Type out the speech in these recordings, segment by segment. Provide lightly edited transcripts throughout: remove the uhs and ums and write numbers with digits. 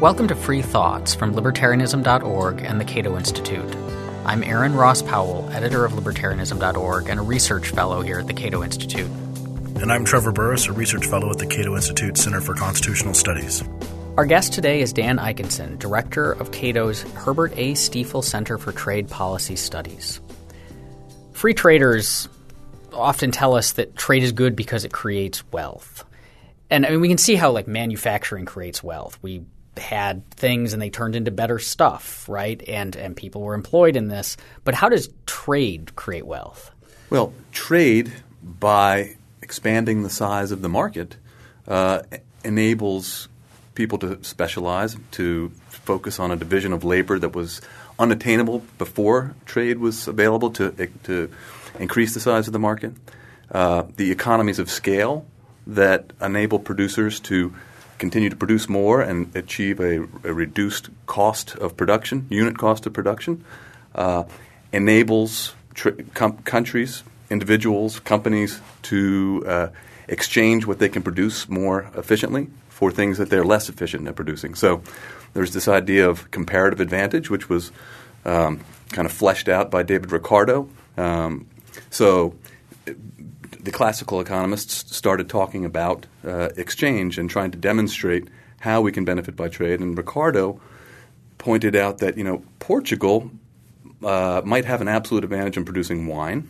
Welcome to Free Thoughts from libertarianism.org and the Cato Institute. I'm Aaron Ross Powell, editor of libertarianism.org and a research fellow here at the Cato Institute. And I'm Trevor Burrus, a research fellow at the Cato Institute Center for Constitutional Studies. Our guest today is Dan Ikenson, director of Cato's Herbert A. Stiefel Center for Trade Policy Studies. Free traders often tell us that trade is good because it creates wealth. And I mean, we can see how like manufacturing creates wealth. We had things and they turned into better stuff, right? And people were employed in this. But how does trade create wealth? Well, trade, by expanding the size of the market, enables people to specialize, to focus on a division of labor that was unattainable before trade was available, to increase the size of the market. The economies of scale that enable producers to continue to produce more and achieve a reduced cost of production, unit cost of production, enables countries, individuals, companies to exchange what they can produce more efficiently for things that they're less efficient at producing. So there's this idea of comparative advantage, which was kind of fleshed out by David Ricardo. So the classical economists started talking about exchange and trying to demonstrate how we can benefit by trade. And Ricardo pointed out that, you know, Portugal might have an absolute advantage in producing wine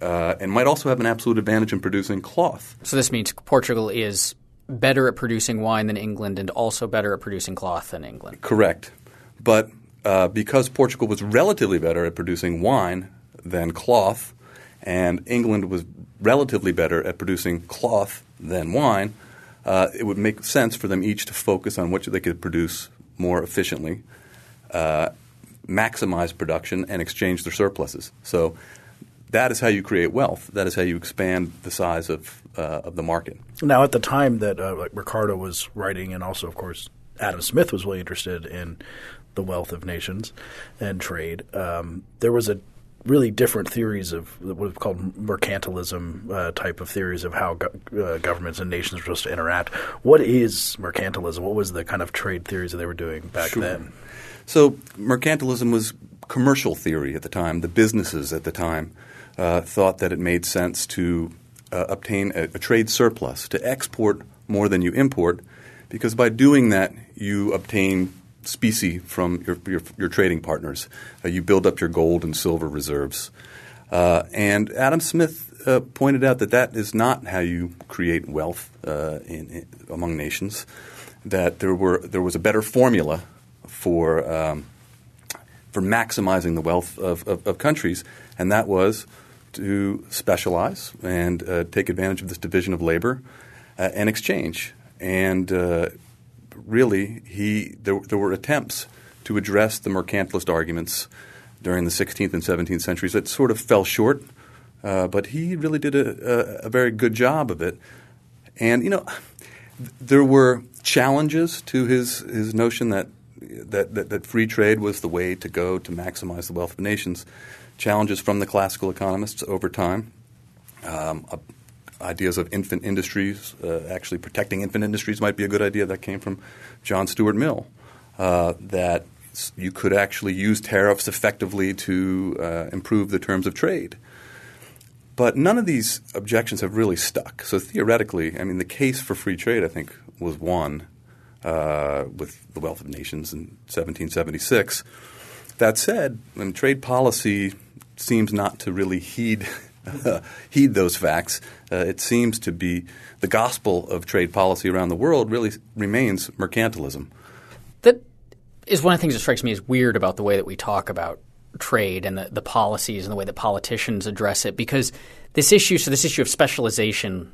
and might also have an absolute advantage in producing cloth. So this means Portugal is better at producing wine than England and also better at producing cloth than England. Correct. But because Portugal was relatively better at producing wine than cloth and England was relatively better at producing cloth than wine, it would make sense for them each to focus on what they could produce more efficiently, maximize production, and exchange their surpluses. So that is how you create wealth. That is how you expand the size of the market. Now, at the time that like Ricardo was writing, and also, of course, Adam Smith was really interested in the wealth of nations and trade, there was a really different theories of what was called mercantilism type of theories of how governments and nations were supposed to interact. What is mercantilism? What was the kind of trade theories that they were doing back then? So mercantilism was commercial theory at the time. The businesses at the time thought that it made sense to obtain a trade surplus, to export more than you import, because by doing that you obtain specie from your trading partners. You build up your gold and silver reserves. And Adam Smith pointed out that that is not how you create wealth among nations, that there was a better formula for maximizing the wealth of countries, and that was to specialize and take advantage of this division of labor and exchange. And really there were attempts to address the mercantilist arguments during the 16th and 17th centuries that sort of fell short, but he really did a very good job of it. And, you know, there were challenges to his notion that free trade was the way to go to maximize the wealth of nations. Challenges from the classical economists over time, ideas of infant industries, actually protecting infant industries might be a good idea. That came from John Stuart Mill, that you could actually use tariffs effectively to improve the terms of trade. But none of these objections have really stuck. So theoretically, I mean, the case for free trade, I think, was won with the Wealth of Nations in 1776. That said, when trade policy seems not to really heed those facts. It seems to be the gospel of trade policy around the world really remains mercantilism. That is one of the things that strikes me as weird about the way that we talk about trade and the policies and the way that politicians address it, because this issue of specialization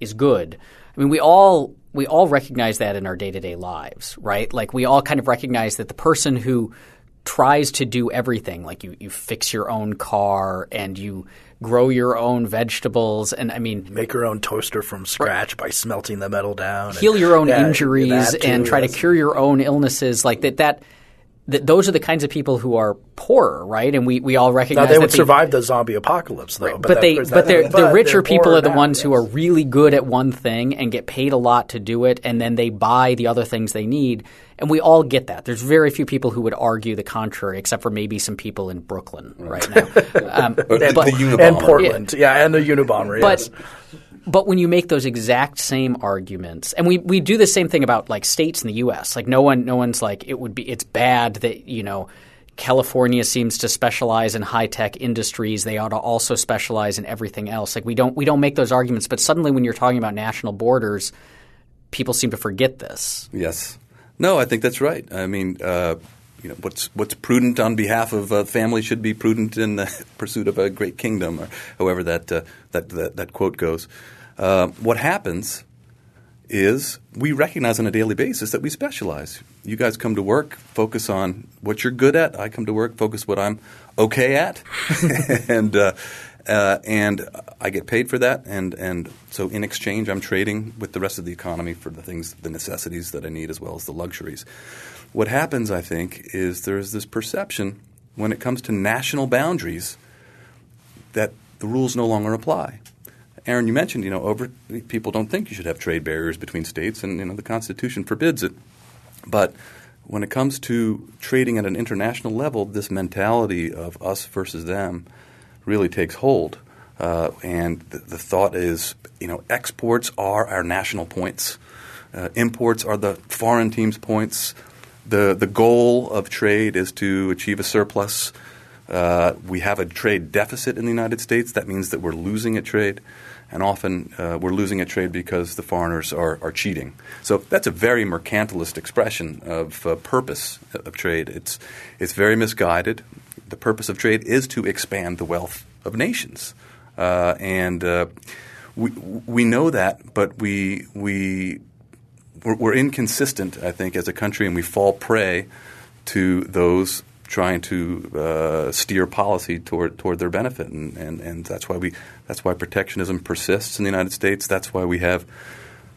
is good. I mean, we all recognize that in our day-to-day lives, right? Like we all kind of recognize that the person who tries to do everything, like you fix your own car and you grow your own vegetables and I mean – make your own toaster from scratch by smelting the metal down. Heal your own injuries and try to cure your own illnesses. Like that those are the kinds of people who are poorer, right? And we all recognize that they would survive the zombie apocalypse, though. Right. But the richer people are the ones who are really good at one thing and get paid a lot to do it, and then they buy the other things they need. And we all get that. There's very few people who would argue the contrary, except for maybe some people in Brooklyn right now, and the Unabomber. And Portland, and the Unabomber. Yes. But when you make those exact same arguments, and we do the same thing about like states in the U.S. Like no one's like it's bad that California seems to specialize in high-tech industries. They ought to also specialize in everything else. Like we don't make those arguments. But suddenly when you're talking about national borders, people seem to forget this. Yes. No, I think that's right. I mean, what's prudent on behalf of a family should be prudent in the pursuit of a great kingdom, or however that quote goes. What happens is we recognize on a daily basis that we specialize. You guys come to work, focus on what you're good at. I come to work, focus what I'm okay at, and I get paid for that. And so in exchange, I'm trading with the rest of the economy for the things, the necessities that I need, as well as the luxuries. What happens, I think, is there's this perception when it comes to national boundaries that the rules no longer apply. Aaron, you mentioned, people don't think you should have trade barriers between states, and the Constitution forbids it. But when it comes to trading at an international level, this mentality of us versus them really takes hold. And the thought is, exports are our national points. Imports are the foreign team's points. The goal of trade is to achieve a surplus. We have a trade deficit in the United States. That means that we're losing at trade, and often we're losing at trade because the foreigners are cheating. So that's a very mercantilist expression of purpose of trade. It's very misguided. The purpose of trade is to expand the wealth of nations, and we know that, but we're inconsistent, I think, as a country, and we fall prey to those trying to steer policy toward their benefit, and that's why protectionism persists in the United States. That's why we have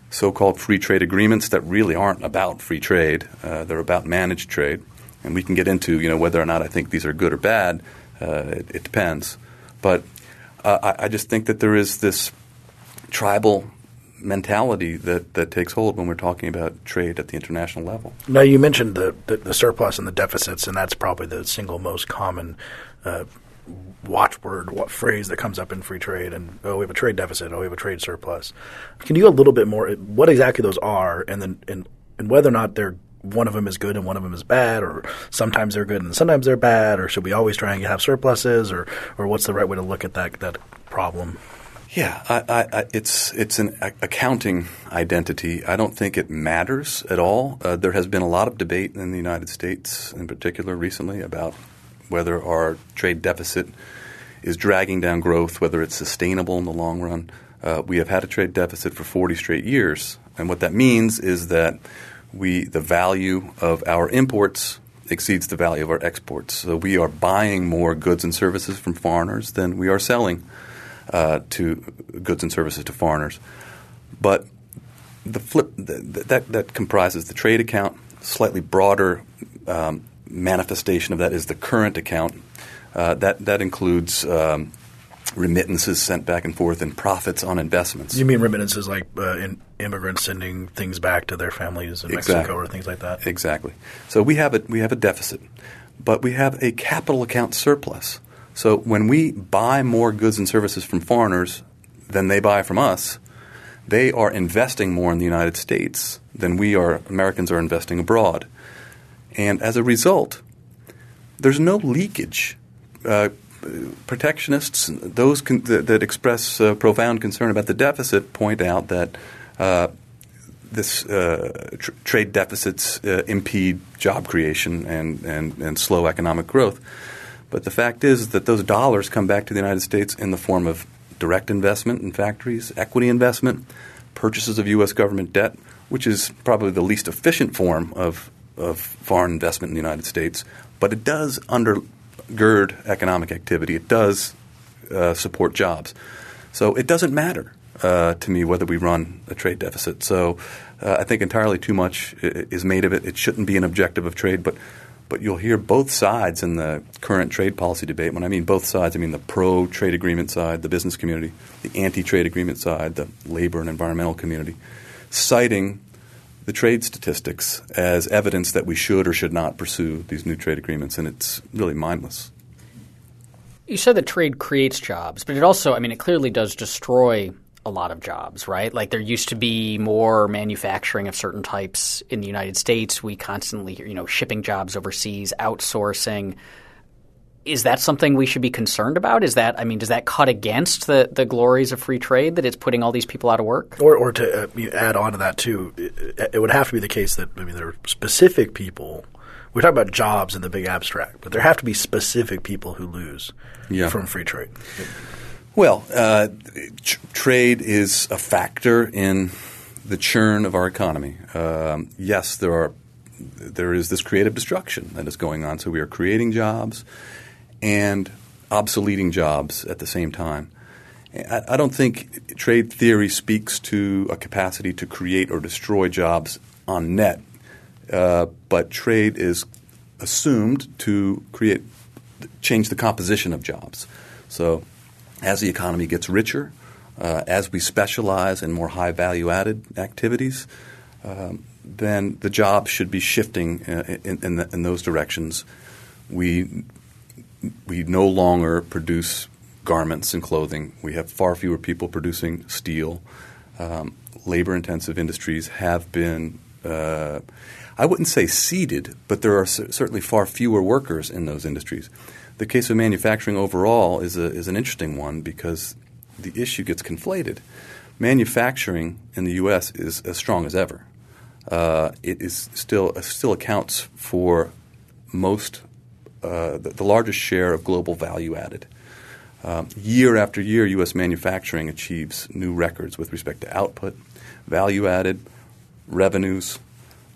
so-called free trade agreements that really aren't about free trade; they're about managed trade. And we can get into whether or not I think these are good or bad. It depends, but I just think that there is this tribal mentality that takes hold when we're talking about trade at the international level. Now, you mentioned the surplus and the deficits, and that's probably the single most common phrase that comes up in free trade. And we have a trade deficit. We have a trade surplus. Can you go a little bit more what exactly those are, and then and whether or not they're one of them is good and one of them is bad, or sometimes they're good and sometimes they're bad, or should we always try and have surpluses, or what's the right way to look at that problem? Yeah, it's an accounting identity. I don't think it matters at all. There has been a lot of debate in the United States in particular recently about whether our trade deficit is dragging down growth, whether it's sustainable in the long run. We have had a trade deficit for 40 straight years, and what that means is that the value of our imports exceeds the value of our exports. So we are buying more goods and services from foreigners than we are selling to goods and services to foreigners. But the flip that comprises the trade account. Slightly broader manifestation of that is the current account. That includes remittances sent back and forth and profits on investments. You mean remittances like immigrants sending things back to their families in Mexico or things like that? Exactly. So we have a deficit, but we have a capital account surplus. So when we buy more goods and services from foreigners than they buy from us, they are investing more in the United States than Americans are investing abroad. And as a result, there's no leakage. Protectionists, those that express profound concern about the deficit, point out that trade deficits impede job creation and slow economic growth. But the fact is that those dollars come back to the United States in the form of direct investment in factories, equity investment, purchases of U.S. government debt, which is probably the least efficient form of foreign investment in the United States. But it does undergird economic activity. It does support jobs. So it doesn't matter to me whether we run a trade deficit. So I think entirely too much is made of it. It shouldn't be an objective of trade, but But you'll hear both sides in the current trade policy debate. When I mean both sides, I mean the pro-trade agreement side, the business community, the anti-trade agreement side, the labor and environmental community, citing the trade statistics as evidence that we should or should not pursue these new trade agreements, and it's really mindless. You said that trade creates jobs, but it also – I mean, it clearly does destroy a lot of jobs, right? Like there used to be more manufacturing of certain types in the United States. We constantly hear, shipping jobs overseas, outsourcing. Is that something we should be concerned about? Is that – I mean, does that cut against the glories of free trade, that it's putting all these people out of work? Or to add on to that too, it would have to be the case that – I mean, there are specific people – we're talking about jobs in the big abstract, but there have to be specific people who lose from free trade. Well, trade is a factor in the churn of our economy. Yes, there is this creative destruction that is going on. So we are creating jobs and obsoleting jobs at the same time. I don't think trade theory speaks to a capacity to create or destroy jobs on net. But trade is assumed to change the composition of jobs. So as the economy gets richer, as we specialize in more high value-added activities, then the jobs should be shifting in those directions. We no longer produce garments and clothing. We have far fewer people producing steel. Labor-intensive industries have been I wouldn't say seeded, but there are certainly far fewer workers in those industries. The case of manufacturing overall is an interesting one because the issue gets conflated. Manufacturing in the U.S. is as strong as ever. It is still accounts for most the largest share of global value added. Year after year, U.S. manufacturing achieves new records with respect to output, value added, revenues,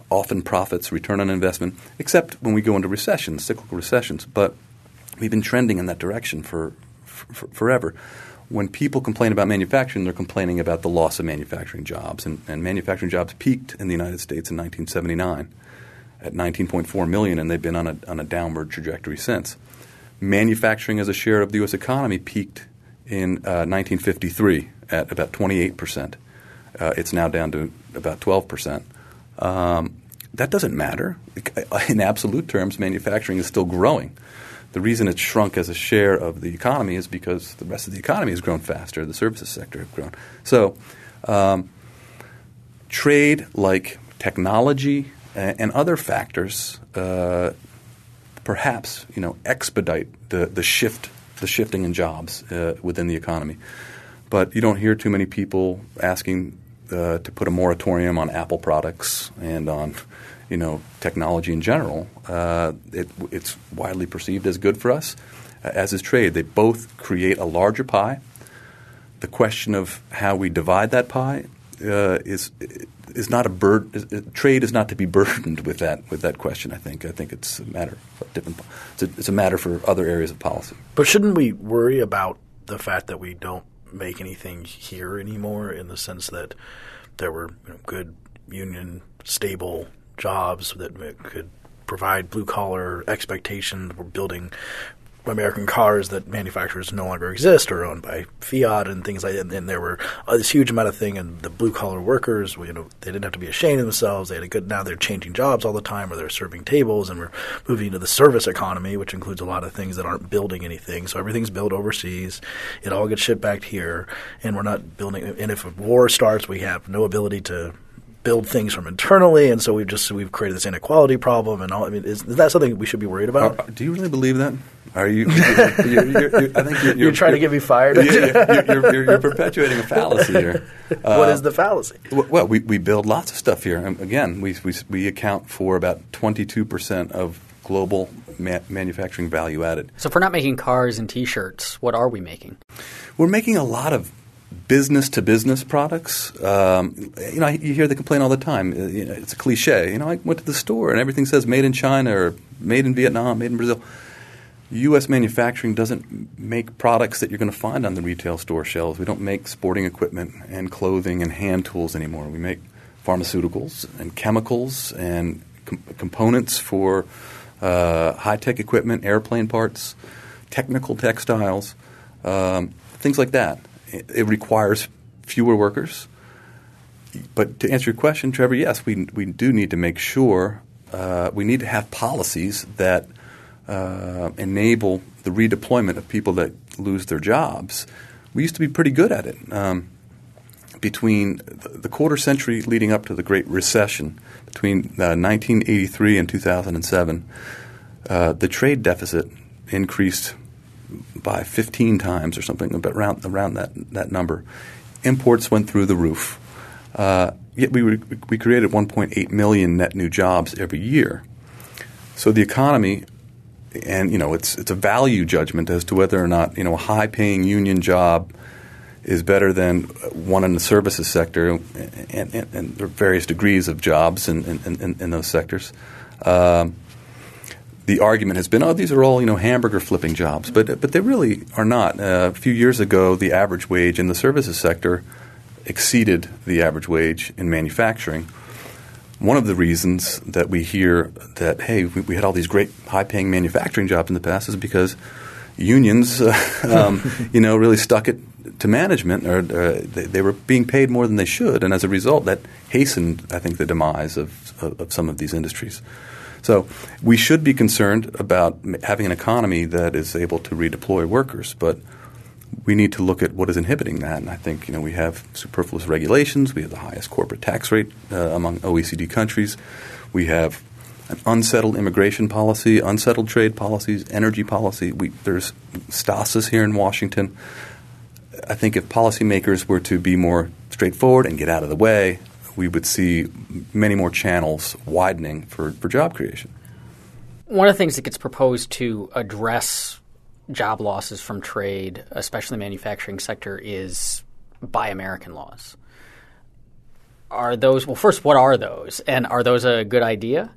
often profits, return on investment, except when we go into recessions, cyclical recessions. But we've been trending in that direction for forever. When people complain about manufacturing, they're complaining about the loss of manufacturing jobs. And manufacturing jobs peaked in the United States in 1979 at 19.4 million, and they've been on a downward trajectory since. Manufacturing as a share of the U.S. economy peaked in 1953 at about 28%. It's now down to about 12%. That doesn't matter. In absolute terms, manufacturing is still growing. The reason it's shrunk as a share of the economy is because the rest of the economy has grown faster. The services sector have grown. So trade, like technology and other factors, perhaps expedite the shifting in jobs within the economy. But you don't hear too many people asking to put a moratorium on Apple products and on, technology in general. It's widely perceived as good for us, as is trade. They both create a larger pie. The question of how we divide that pie is not a burden. Trade is not to be burdened with that question. I think it's a matter of different. It's a matter for other areas of policy. But shouldn't we worry about the fact that we don't make anything here anymore, in the sense that there were good union stable jobs that could provide blue-collar expectations? We're building American cars that manufacturers no longer exist or owned by Fiat and things like that. And there were this huge amount of thing, and the blue-collar workers, they didn't have to be ashamed of themselves. They had a good – now they're changing jobs all the time, or they're serving tables, and we're moving into the service economy, which includes a lot of things that aren't building anything. So everything's built overseas. It all gets shipped back here, and we're not building – and if a war starts, we have no ability to – build things from internally, and so we've created this inequality problem and all. I mean, is that something we should be worried about? Do you really believe that? Are you? I think you're trying to get me fired. You're perpetuating a fallacy here. What is the fallacy? Well, we build lots of stuff here. And again, we account for about 22% of global manufacturing value added. So, if we're not making cars and T-shirts, what are we making? We're making a lot of business-to-business products. You hear the complaint all the time. It's a cliche. I went to the store and everything says made in China or made in Vietnam, made in Brazil. U.S. manufacturing doesn't make products that you're going to find on the retail store shelves. We don't make sporting equipment and clothing and hand tools anymore. We make pharmaceuticals and chemicals and components for high-tech equipment, airplane parts, technical textiles, things like that. It requires fewer workers. But to answer your question, Trevor, yes, we do need to make sure we need to have policies that enable the redeployment of people that lose their jobs. We used to be pretty good at it. Between the quarter century leading up to the Great Recession, between 1983 and 2007, the trade deficit increased by 15 times or something, but around that number. Imports went through the roof. Yet we created 1.8 million net new jobs every year. So the economy, and it's a value judgment as to whether or not a high-paying union job is better than one in the services sector, and there are various degrees of jobs in those sectors. The argument has been, oh, these are all hamburger flipping jobs, but they really are not. A few years ago, the average wage in the services sector exceeded the average wage in manufacturing. One of the reasons that we hear that, hey, we had all these great high-paying manufacturing jobs in the past is because unions, really stuck it to management, or they were being paid more than they should, and as a result, that hastened, I think, the demise of some of these industries. So we should be concerned about having an economy that is able to redeploy workers, but we need to look at what is inhibiting that. And I think we have superfluous regulations. We have the highest corporate tax rate among OECD countries. We have an unsettled immigration policy, unsettled trade policies, energy policy. There's stasis here in Washington. I think if policymakers were to be more straightforward and get out of the way, we would see many more channels widening for job creation. One of the things that gets proposed to address job losses from trade, especially the manufacturing sector, is Buy American laws. Are those – well, first, what are those? And are those a good idea?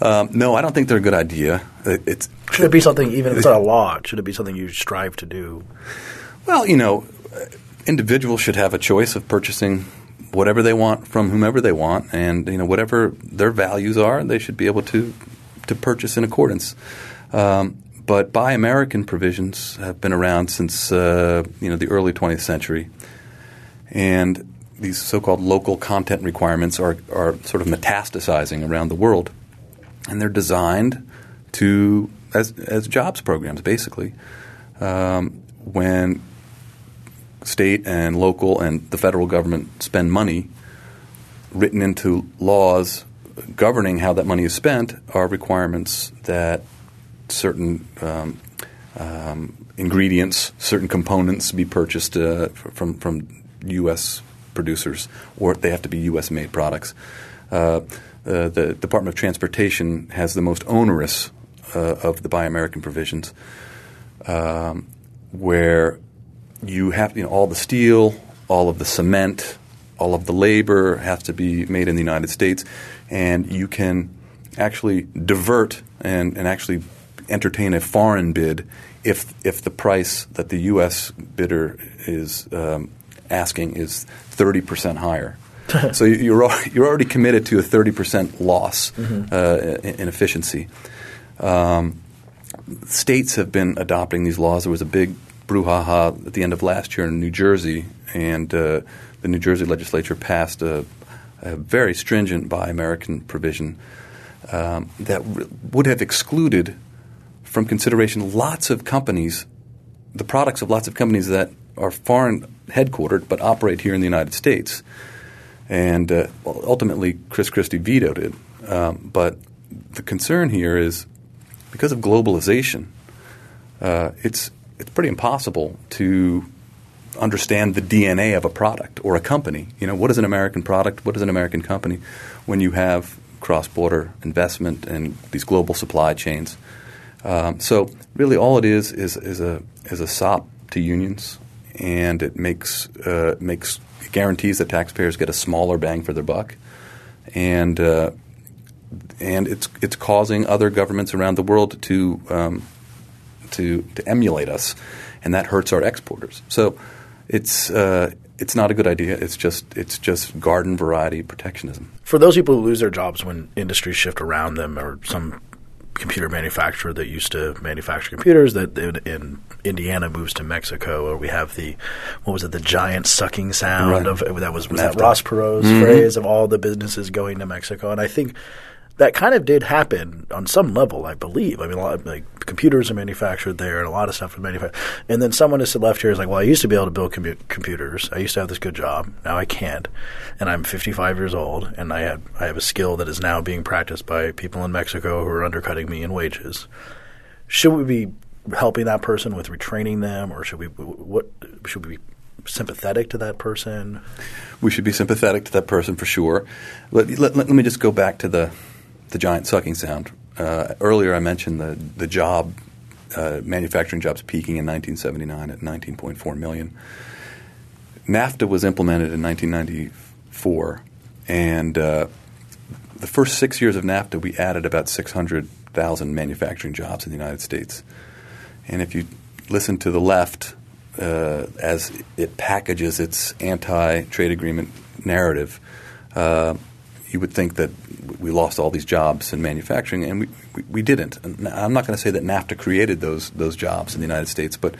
No, I don't think they're a good idea. Should it be something – even if it's not a law, should it be something you strive to do? Well, individuals should have a choice of purchasing whatever they want from whomever they want, and whatever their values are, they should be able to purchase in accordance. But Buy American provisions have been around since the early 20th century, and these so-called local content requirements are sort of metastasizing around the world, and they're designed to as jobs programs basically. When state and local and the federal government spend money, written into laws governing how that money is spent are requirements that certain ingredients, certain components be purchased from U.S. producers, or they have to be U.S. made products. The Department of Transportation has the most onerous of the Buy American provisions, where you have all the steel, all of the cement, all of the labor has to be made in the United States, and you can actually divert and actually entertain a foreign bid if the price that the U.S. bidder is asking is 30% higher. So you're already committed to a 30% loss in efficiency. States have been adopting these laws. There was a big brouhaha at the end of last year in New Jersey, and the New Jersey legislature passed a very stringent Buy American provision that would have excluded from consideration lots of companies, the products of lots of companies that are foreign headquartered but operate here in the United States. And ultimately, Chris Christie vetoed it. But the concern here is because of globalization, it's pretty impossible to understand the DNA of a product or a company. What is an American product? What is an American company? When you have cross-border investment and these global supply chains. So really, all it is a sop to unions, and it guarantees that taxpayers get a smaller bang for their buck, and it's causing other governments around the world to emulate us, and that hurts our exporters. So it's not a good idea. It's just garden variety protectionism. For those people who lose their jobs when industries shift around them, or some computer manufacturer that used to manufacture computers that in Indiana moves to Mexico, or we have the the giant sucking sound of that was that Ross Perot's phrase of all the businesses going to Mexico, and I think that kind of did happen on some level, I believe. I mean, a lot of, like, computers are manufactured there, and a lot of stuff is manufactured. And then someone has left here is like, well, I used to be able to build computers. I used to have this good job. Now I can't. And I'm 55 years old, and I have a skill that is now being practiced by people in Mexico who are undercutting me in wages. Should we be helping that person with retraining them, or should we be sympathetic to that person? We should be sympathetic to that person for sure. Let me just go back to the giant sucking sound. Earlier I mentioned the job manufacturing jobs peaking in 1979 at 19.4 million. NAFTA was implemented in 1994, and the first 6 years of NAFTA we added about 600,000 manufacturing jobs in the United States. And if you listen to the left as it packages its anti-trade agreement narrative, you would think that we lost all these jobs in manufacturing, and we didn't. And I'm not going to say that NAFTA created those jobs in the United States, but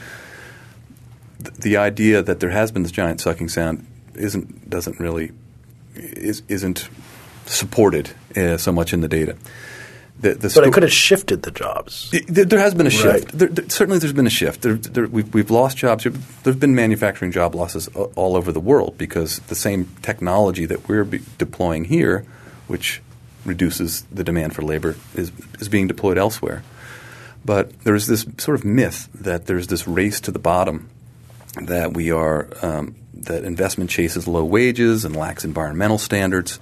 the idea that there has been this giant sucking sound isn't supported so much in the data. But it could have shifted the jobs. There has been a shift. Right. Certainly there's been a shift. We've lost jobs. There have been manufacturing job losses all over the world because the same technology that we're deploying here, which reduces the demand for labor, is being deployed elsewhere. But there's this sort of myth that there's this race to the bottom, that we are that investment chases low wages and lacks environmental standards,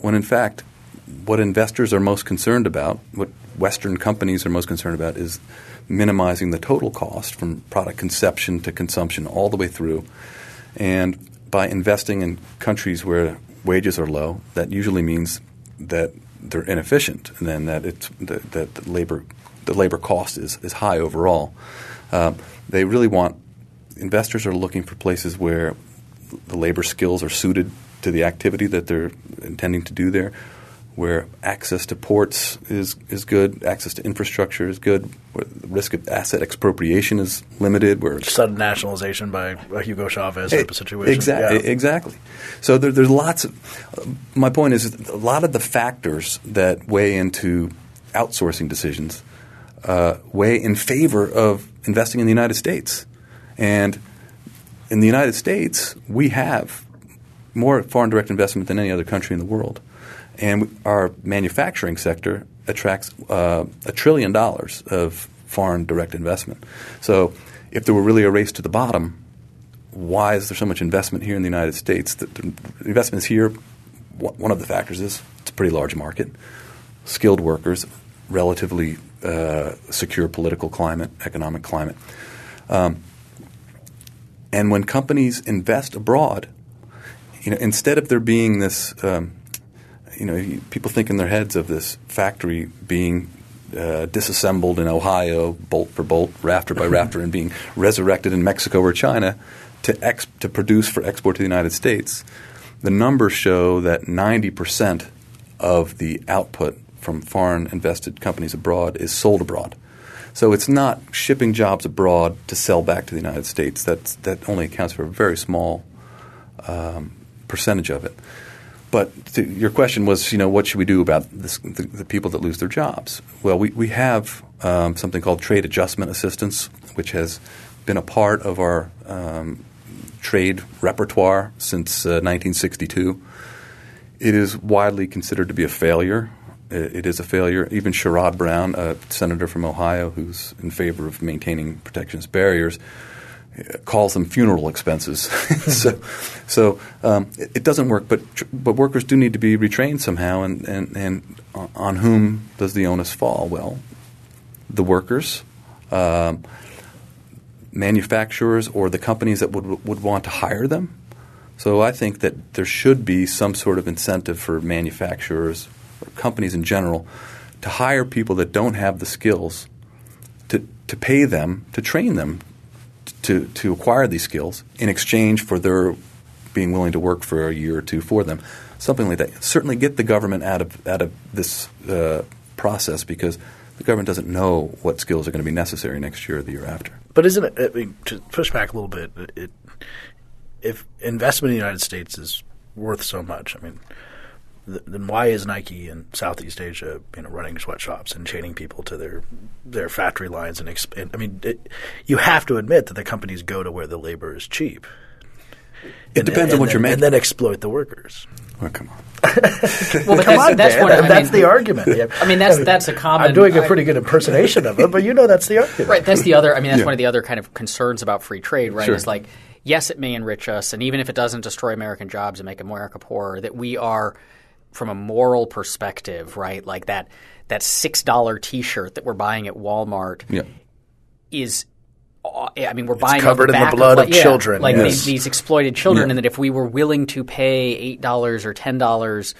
when in fact – what investors are most concerned about, what Western companies are most concerned about, is minimizing the total cost from product conception to consumption all the way through. And by investing in countries where wages are low, that usually means that they're inefficient and then that the labor cost is high overall. They really want – investors are looking for places where the labor skills are suited to the activity that they're intending to do there, where access to ports is good, access to infrastructure is good, where the risk of asset expropriation is limited. Where sudden nationalization by Hugo Chavez type of situation. Exactly. Yeah. Exactly. So there's lots of – my point is a lot of the factors that weigh into outsourcing decisions weigh in favor of investing in the United States. And in the United States, we have more foreign direct investment than any other country in the world. And our manufacturing sector attracts $1 trillion of foreign direct investment. So if there were really a race to the bottom, why is there so much investment here in the United States? The investment is here. One of the factors is it's a pretty large market, skilled workers, relatively secure political climate, economic climate. And when companies invest abroad, instead of there being this people think in their heads of this factory being disassembled in Ohio, bolt for bolt, rafter by rafter, and being resurrected in Mexico or China to produce for export to the United States. The numbers show that 90% of the output from foreign invested companies abroad is sold abroad. So it's not shipping jobs abroad to sell back to the United States. That only accounts for a very small percentage of it. But your question was, what should we do about this, the people that lose their jobs? Well, we have something called trade adjustment assistance, which has been a part of our trade repertoire since 1962. It is widely considered to be a failure. It is a failure. Even Sherrod Brown, a senator from Ohio who's in favor of maintaining protectionist barriers, calls them funeral expenses. It doesn't work. But workers do need to be retrained somehow, and on whom does the onus fall? Well, the workers, manufacturers, or the companies that would want to hire them. So I think that there should be some sort of incentive for manufacturers or companies in general to hire people that don't have the skills, to pay them, to train them, to acquire these skills in exchange for their being willing to work for a year or two for them, something like that. Certainly get the government out of this process because the government doesn't know what skills are going to be necessary next year or the year after. But isn't it, I mean, to push back a little bit, if investment in the United States is worth so much, I mean, then why is Nike in Southeast Asia, you know, running sweatshops and chaining people to their factory lines? And I mean, you have to admit that the companies go to where the labor is cheap. It depends on what you're making. And then exploit the workers. Oh, come on. That's the argument. Yeah. I mean, that's a common – I'm doing a pretty good impersonation of it, but you know that's the argument. Right. That's the other – I mean, that's one of the other kind of concerns about free trade, right? Sure. Is like, yes, it may enrich us, and even if it doesn't destroy American jobs and make America poorer, that we are – from a moral perspective, right, like that $6 T-shirt that we're buying at Walmart is – I mean we're buying – covered in the blood of children. Like these exploited children, and that if we were willing to pay $8 or $10,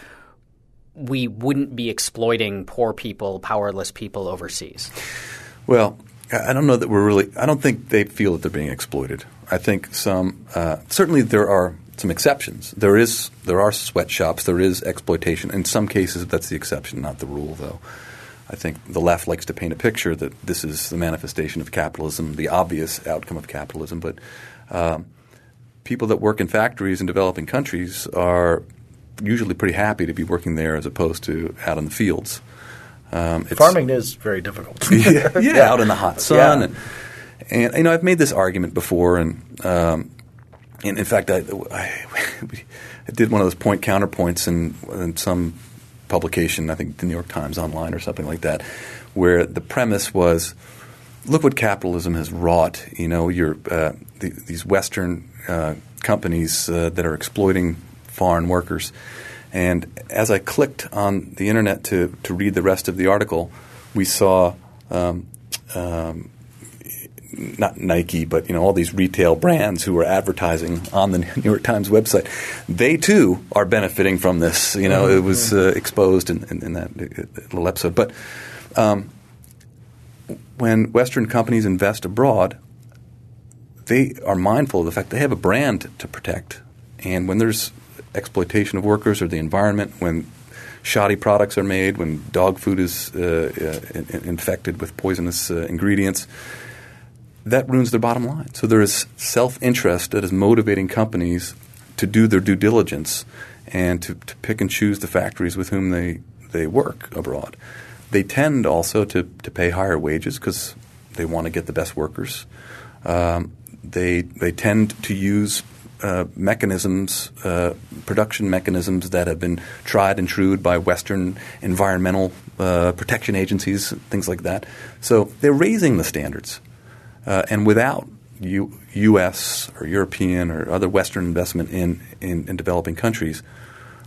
we wouldn't be exploiting poor people, powerless people overseas. Well, I don't know that we're really – I don't think they feel that they're being exploited. I think some certainly there are – some exceptions. There are sweatshops. There is exploitation. In some cases, that's the exception, not the rule, though. I think the left likes to paint a picture that this is the manifestation of capitalism, the obvious outcome of capitalism. But people that work in factories in developing countries are usually pretty happy to be working there as opposed to out in the fields. Farming is very difficult. Out in the hot sun. Yeah. And you know, I've made this argument before, and in fact, I did one of those point counterpoints in some publication, I think the New York Times online or something like that, where the premise was, look what capitalism has wrought. You know, these Western companies that are exploiting foreign workers. And as I clicked on the internet to read the rest of the article, we saw not Nike, but you know all these retail brands who are advertising on the New York Times website, they too are benefiting from this. You know, it was exposed in that little episode. But when Western companies invest abroad, they are mindful of the fact they have a brand to protect. And when there's exploitation of workers or the environment, when shoddy products are made, when dog food is infected with poisonous ingredients, that ruins their bottom line. So there is self-interest that is motivating companies to do their due diligence and to pick and choose the factories with whom they work abroad. They tend also to pay higher wages because they want to get the best workers. They tend to use mechanisms, production mechanisms that have been tried and true by Western environmental protection agencies, things like that. So they're raising the standards. And without U.S. or European or other Western investment in developing countries,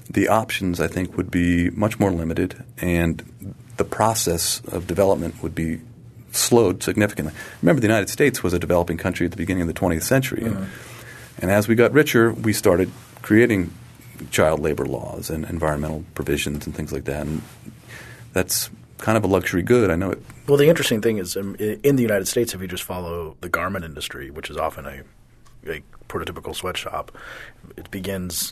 the options, I think, would be much more limited and the process of development would be slowed significantly. Remember, the United States was a developing country at the beginning of the 20th century. Mm-hmm. And as we got richer, we started creating child labor laws and environmental provisions and things like that. And that's kind of a luxury good. I know it. Well, the interesting thing is in the United States, if you just follow the garment industry, which is often a prototypical sweatshop, it begins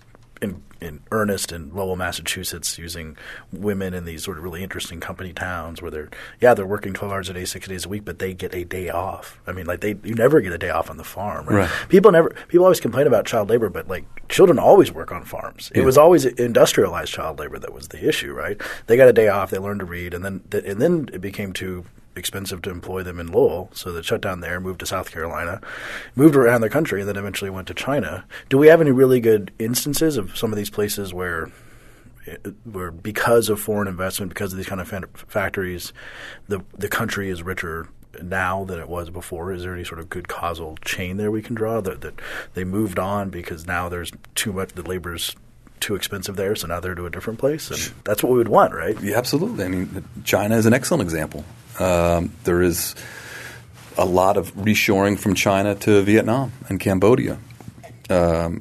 in earnest in Lowell, Massachusetts, using women in these sort of really interesting company towns where they're working 12 hours a day, 6 days a week, but they get a day off. I mean, like you never get a day off on the farm. Right? Right. People always complain about child labor, but like children always work on farms. Yeah. It was always industrialized child labor that was the issue, right? They got a day off, they learned to read, and then it became too expensive to employ them in Lowell, so they shut down there, moved to South Carolina, moved around the country, and then eventually went to China. Do we have any really good instances of some of these places where because of foreign investment, because of these kind of factories, the country is richer now than it was before? Is there any sort of good causal chain there we can draw that they moved on because now there's too much – the labor's too expensive there, so now they're to a different place? And that's what we would want, right? Yeah, absolutely. I mean, China is an excellent example. There is a lot of reshoring from China to Vietnam and Cambodia. Even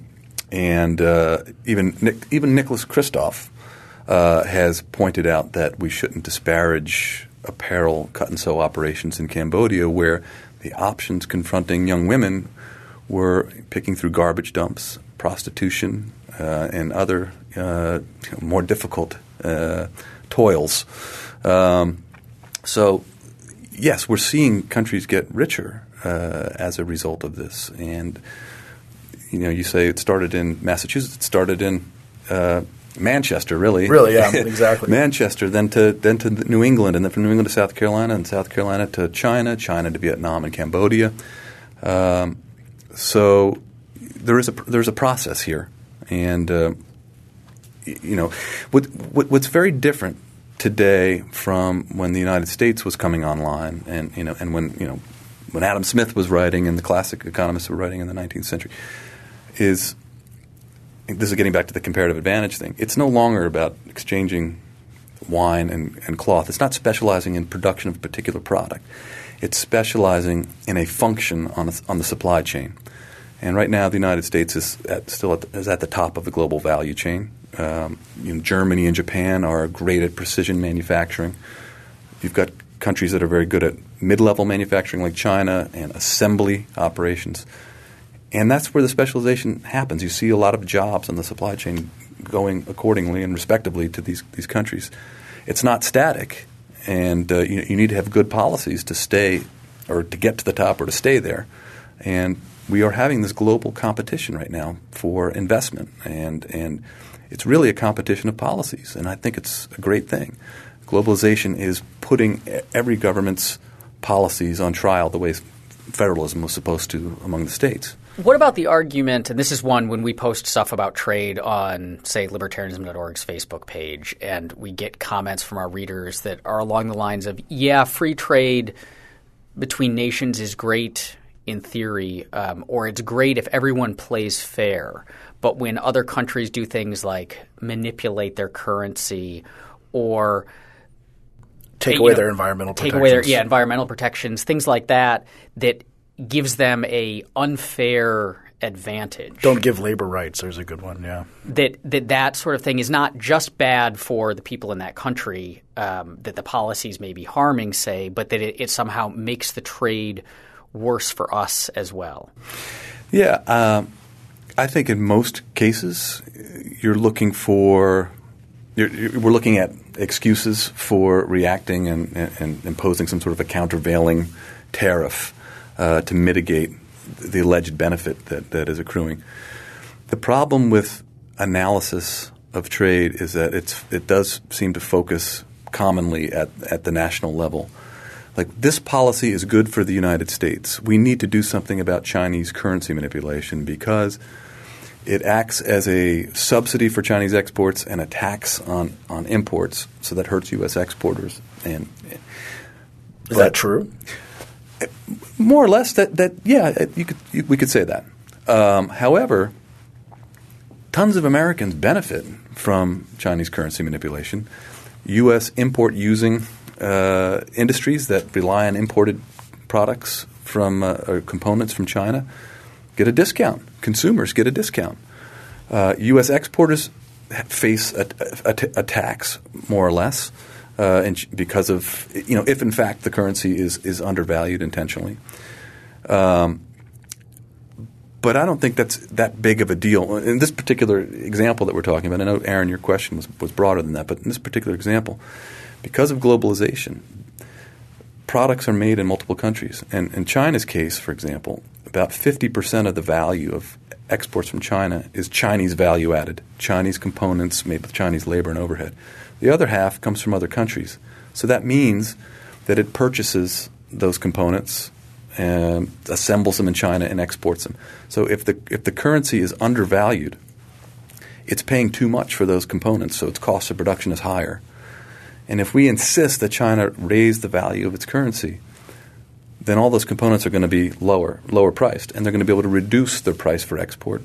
Nicholas Kristof has pointed out that we shouldn't disparage apparel cut-and-sew operations in Cambodia, where the options confronting young women were picking through garbage dumps, prostitution, and other more difficult toils. So yes, we're seeing countries get richer as a result of this. And you know, you say it started in Massachusetts. It started in Manchester, really. Really, yeah, exactly. Manchester, then to New England, and then from New England to South Carolina, and South Carolina to China, China to Vietnam and Cambodia. So there is a process here, and you know, what's very different today from when the United States was coming online, and you know, and when Adam Smith was writing, and the classic economists were writing in the 19th century, is this is getting back to the comparative advantage thing. It's no longer about exchanging wine and cloth. It's not specializing in production of a particular product. It's specializing in a function on the supply chain. And right now the United States is at the top of the global value chain. You know, Germany and Japan are great at precision manufacturing. You've got countries that are very good at mid-level manufacturing like China and assembly operations. And that's where the specialization happens. You see a lot of jobs in the supply chain going accordingly and respectively to these countries. It's not static, and you need to have good policies to stay or to get to the top or to stay there. And we are having this global competition right now for investment, and it's really a competition of policies, and I think it's a great thing. Globalization is putting every government's policies on trial the way federalism was supposed to among the states. What about the argument – and this is one when we post stuff about trade on, say, libertarianism.org's Facebook page, and we get comments from our readers that are along the lines of, yeah, free trade between nations is great in theory, or it's great if everyone plays fair. But when other countries do things like manipulate their currency or take away their environmental protections, things like that, that gives them an unfair advantage. Don't give labor rights. There's a good one, yeah. That sort of thing is not just bad for the people in that country that the policies may be harming, say, but that it somehow makes the trade worse for us as well. Yeah. I think in most cases we're looking at excuses for reacting and imposing some sort of a countervailing tariff to mitigate the alleged benefit that is accruing. The problem with analysis of trade is that it does seem to focus commonly at the national level. Like, this policy is good for the United States. We need to do something about Chinese currency manipulation because it acts as a subsidy for Chinese exports and a tax on imports, so that hurts U.S. exporters. And is that true? More or less, we could say that. However, tons of Americans benefit from Chinese currency manipulation. U.S. import-using industries that rely on imported products from or components from China get a discount. Consumers get a discount. U.S. exporters face a tax, more or less, and because of, you know, if in fact the currency is undervalued intentionally. But I don't think that's that big of a deal. In this particular example that we're talking about, I know, Aaron, your question was broader than that, but in this particular example, because of globalization, products are made in multiple countries. And in China's case, for example, about 50% of the value of exports from China is Chinese value added, Chinese components made with Chinese labor and overhead. The other half comes from other countries. So that means that it purchases those components and assembles them in China and exports them. So if the currency is undervalued, it's paying too much for those components, so its cost of production is higher. And if we insist that China raise the value of its currency, then all those components are going to be lower priced, and they're going to be able to reduce their price for export,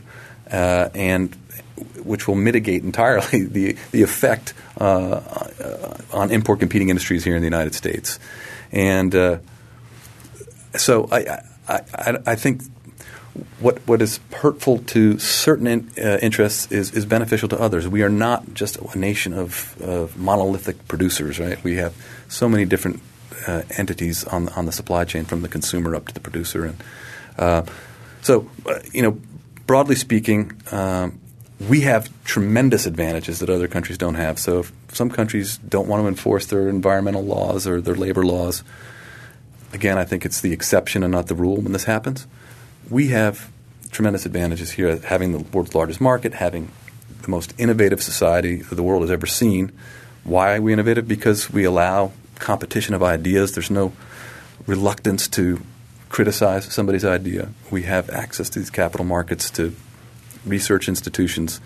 and which will mitigate entirely the effect on import competing industries here in the United States. And so I think what is hurtful to certain interests is beneficial to others. We are not just a nation of monolithic producers, right? We have so many different entities on the supply chain, from the consumer up to the producer, and so you know, broadly speaking, we have tremendous advantages that other countries don't have. So if some countries don't want to enforce their environmental laws or their labor laws, again, I think it's the exception and not the rule when this happens. We have tremendous advantages here, having the world's largest market, having the most innovative society that the world has ever seen. Why are we innovative? Because we allow competition of ideas. There's no reluctance to criticize somebody's idea. We have access to these capital markets, to research institutions.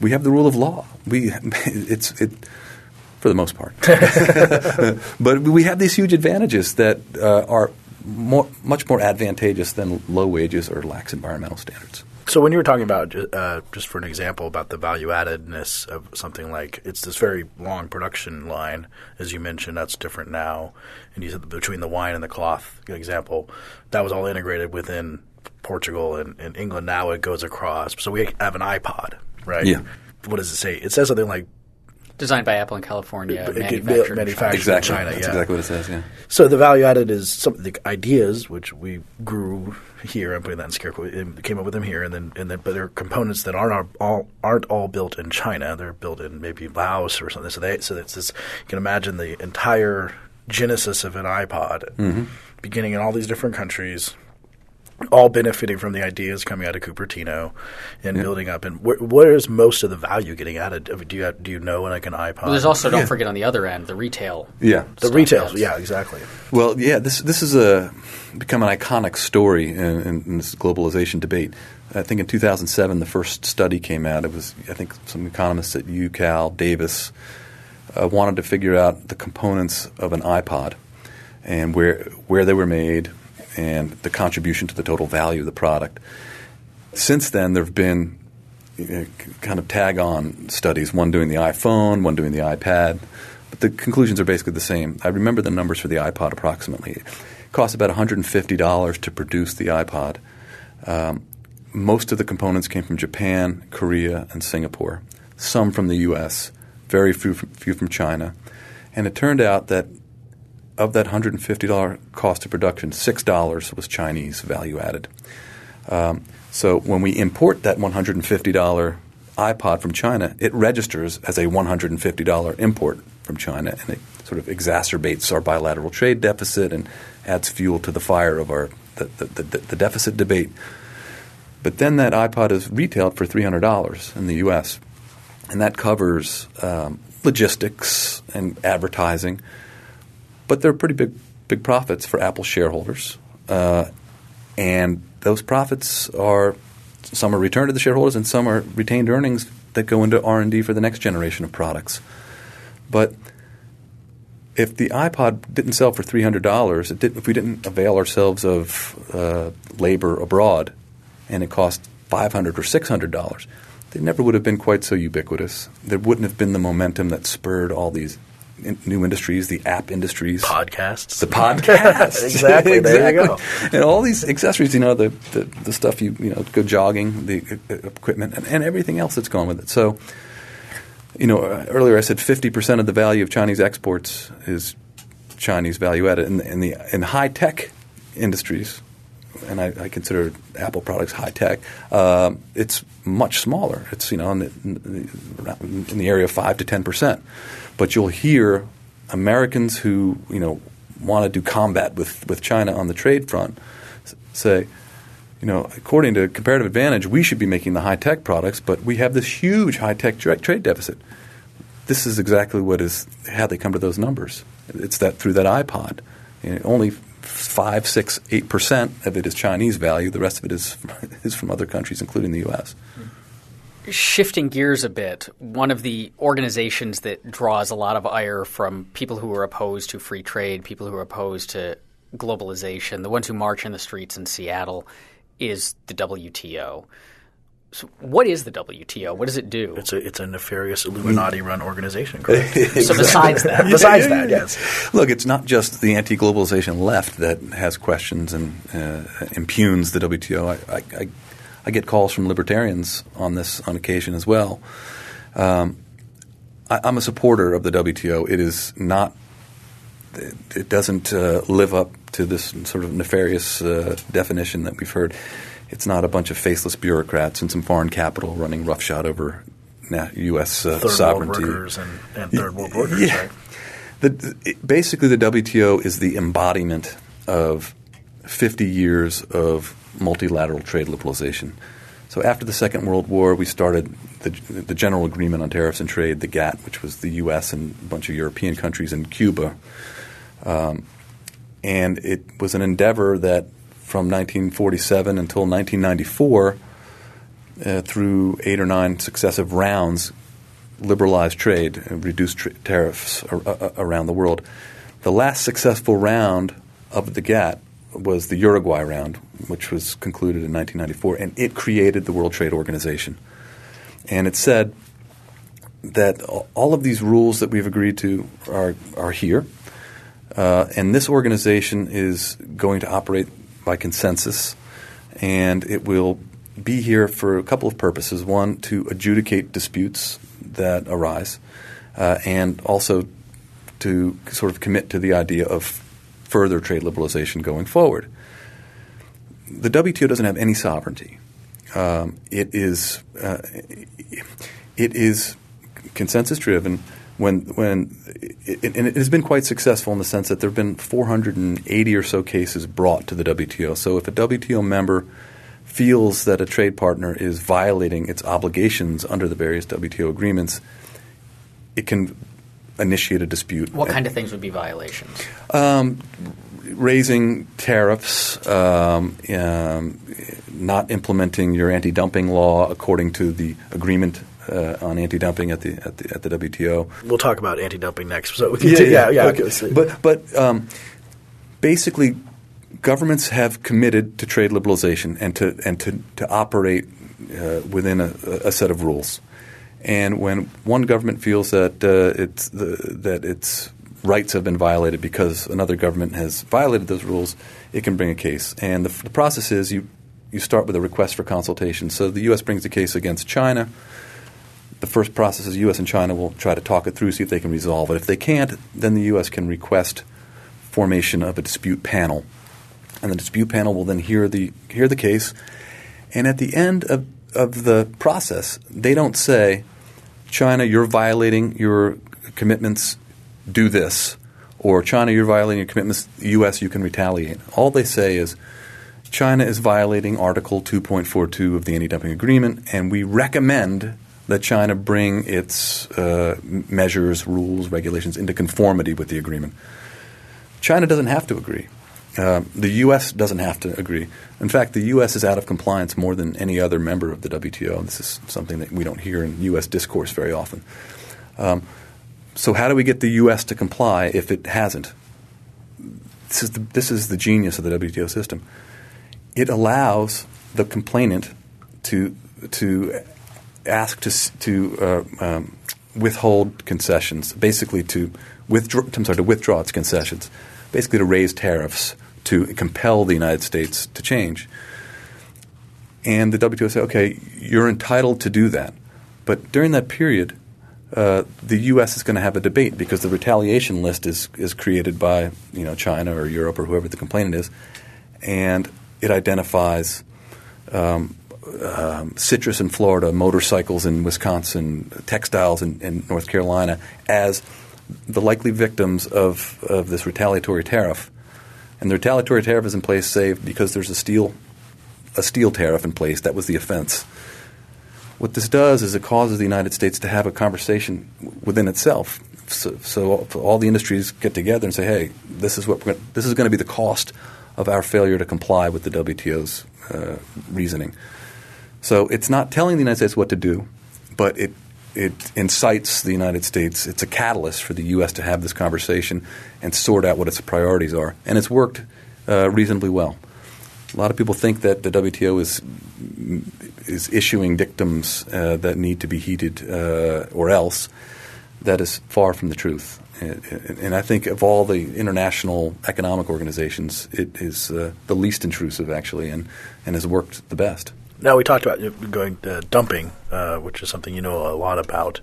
We have the rule of law. It's for the most part. But we have these huge advantages that are much more advantageous than low wages or lax environmental standards. So when you were talking about, just for an example, about the value-addedness of something like – it's this very long production line, as you mentioned. That's different now. And you said between the wine and the cloth example, that was all integrated within Portugal and England. Now it goes across. So we have an iPod, right? Yeah. What does it say? It says something like – designed by Apple in California, manufactured exactly. In China. That's exactly what it says, yeah. So the value-added is some of the ideas which we grew – here, I'm putting that in scare quotes. Came up with them here, and then, but there are components that aren't all built in China. They're built in maybe Laos or something. So it's this. You can imagine the entire genesis of an iPod, beginning in all these different countries, all benefiting from the ideas coming out of Cupertino and building up. And where is most of the value getting added? I mean, do you know, like, an iPod? Well, there's also don't forget on the other end the retail. Yeah, the retail. Yeah, exactly. Well, yeah, this is become an iconic story in this globalization debate. I think in 2007 the first study came out. It was, I think, some economists at UCAL Davis wanted to figure out the components of an iPod and where they were made, and the contribution to the total value of the product. Since then, there have been kind of tag-on studies, one doing the iPhone, one doing the iPad, but the conclusions are basically the same. I remember the numbers for the iPod approximately. It cost about $150 to produce the iPod. Most of the components came from Japan, Korea, and Singapore, some from the U.S., very few from China. And it turned out that of that $150 cost of production, $6 was Chinese value added. So when we import that $150 iPod from China, it registers as a $150 import from China, and it sort of exacerbates our bilateral trade deficit and adds fuel to the fire of our the deficit debate. But then that iPod is retailed for $300 in the U.S., and that covers logistics and advertising. But they're pretty big profits for Apple shareholders, and those profits are – some are returned to the shareholders and some are retained earnings that go into R&D for the next generation of products. But if the iPod didn't sell for $300, if we didn't avail ourselves of labor abroad and it cost $500 or $600, they never would have been quite so ubiquitous. There wouldn't have been the momentum that spurred all these new industries, the app industries. Podcasts. The podcasts. Exactly. There you go. And all these accessories, you know, the stuff you go jogging, the equipment, and everything else that's gone with it. So, you know, earlier I said 50% of the value of Chinese exports is Chinese value added. In high-tech industries, and I consider Apple products high-tech, it's much smaller. It's, you know, in the area of 5 to 10%. But you'll hear Americans who, you know, want to do combat with China on the trade front say, you know, according to comparative advantage, we should be making the high-tech products, but we have this huge high-tech trade deficit. This is exactly how they come to those numbers. It's that through that iPod. You know, only 5, 6, 8% of it is Chinese value. The rest of it is from other countries, including the U.S. Shifting gears a bit, one of the organizations that draws a lot of ire from people who are opposed to free trade, people who are opposed to globalization, the ones who march in the streets in Seattle, is the WTO. So what is the WTO? What does it do? It's a nefarious Illuminati-run organization, correct? Exactly. So besides that, yes. Look, it's not just the anti-globalization left that has questions and impugns the WTO. I get calls from libertarians on this on occasion as well. I'm a supporter of the WTO. It is not – it doesn't live up to this sort of nefarious definition that we've heard. It's not a bunch of faceless bureaucrats and some foreign capital running roughshod over U.S. sovereignty. Third world workers and third world workers, yeah. Right? Basically, the WTO is the embodiment of 50 years of multilateral trade liberalization. So after the Second World War, we started the General Agreement on Tariffs and Trade, the GATT, which was the U.S. and a bunch of European countries and Cuba. And it was an endeavor that from 1947 until 1994, through 8 or 9 successive rounds, liberalized trade and reduced tariffs around the world. The last successful round of the GATT was the Uruguay round, which was concluded in 1994, and it created the World Trade Organization. And it said that all of these rules that we've agreed to are here, and this organization is going to operate by consensus, and it will be here for a couple of purposes. One, to adjudicate disputes that arise, and also to sort of commit to the idea of further trade liberalization going forward. The WTO doesn't have any sovereignty. It is consensus driven. And it has been quite successful in the sense that there have been 480 or so cases brought to the WTO. So if a WTO member feels that a trade partner is violating its obligations under the various WTO agreements, it can initiate a dispute. What kind of things would be violations? Raising tariffs, not implementing your anti-dumping law according to the agreement on anti-dumping at the WTO. We'll talk about anti-dumping next. So we can okay. Okay. But basically, governments have committed to trade liberalization and to operate within a set of rules. And when one government feels that its rights have been violated because another government has violated those rules, it can bring a case. And the process is you start with a request for consultation. So the U.S. brings a case against China. The first process is U.S. and China will try to talk it through, see if they can resolve it. If they can't, then the U.S. can request formation of a dispute panel, and the dispute panel will then hear the case. And at the end of the process, they don't say, China, you're violating your commitments, do this, or China, you're violating your commitments, U.S., you can retaliate. All they say is, China is violating Article 2.42 of the Anti-Dumping Agreement, and we recommend that China bring its measures, rules, regulations into conformity with the agreement. China doesn't have to agree. The U.S. doesn't have to agree. In fact, the U.S. is out of compliance more than any other member of the WTO. This is something that we don't hear in U.S. discourse very often. So how do we get the U.S. to comply if it hasn't? This is the genius of the WTO system. It allows the complainant to ask to withhold concessions, basically to withdraw its concessions, basically to raise tariffs to compel the United States to change. And the WTO said, okay, you're entitled to do that. But during that period, the U.S. is going to have a debate because the retaliation list is created by China or Europe or whoever the complainant is, and it identifies citrus in Florida, motorcycles in Wisconsin, textiles in North Carolina as the likely victims of this retaliatory tariff. And the retaliatory tariff is in place, say, because there's a steel tariff in place. That was the offense. What this does is it causes the United States to have a conversation within itself. So all the industries get together and say, hey, this is going to be the cost of our failure to comply with the WTO's reasoning. So it's not telling the United States what to do, but it incites the United States. It's a catalyst for the U.S. to have this conversation and sort out what its priorities are. And it's worked reasonably well. A lot of people think that the WTO is issuing dictums that need to be heeded or else. That is far from the truth. And I think of all the international economic organizations, it is the least intrusive actually and has worked the best. Now, we talked about going to dumping, which is something you know a lot about.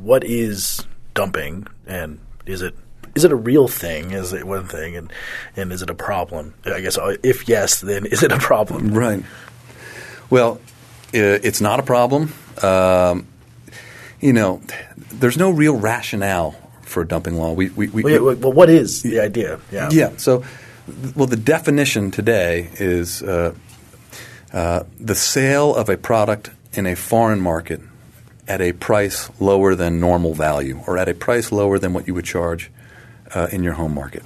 What is dumping, and is it is it a real thing? Is it one thing, and is it a problem? I guess if yes, then is it a problem? Right. Well, it's not a problem. You know, there's no real rationale for a dumping law. Well, what is the idea? Yeah. So, well, the definition today is the sale of a product in a foreign market at a price lower than normal value, or at a price lower than what you would charge in your home market.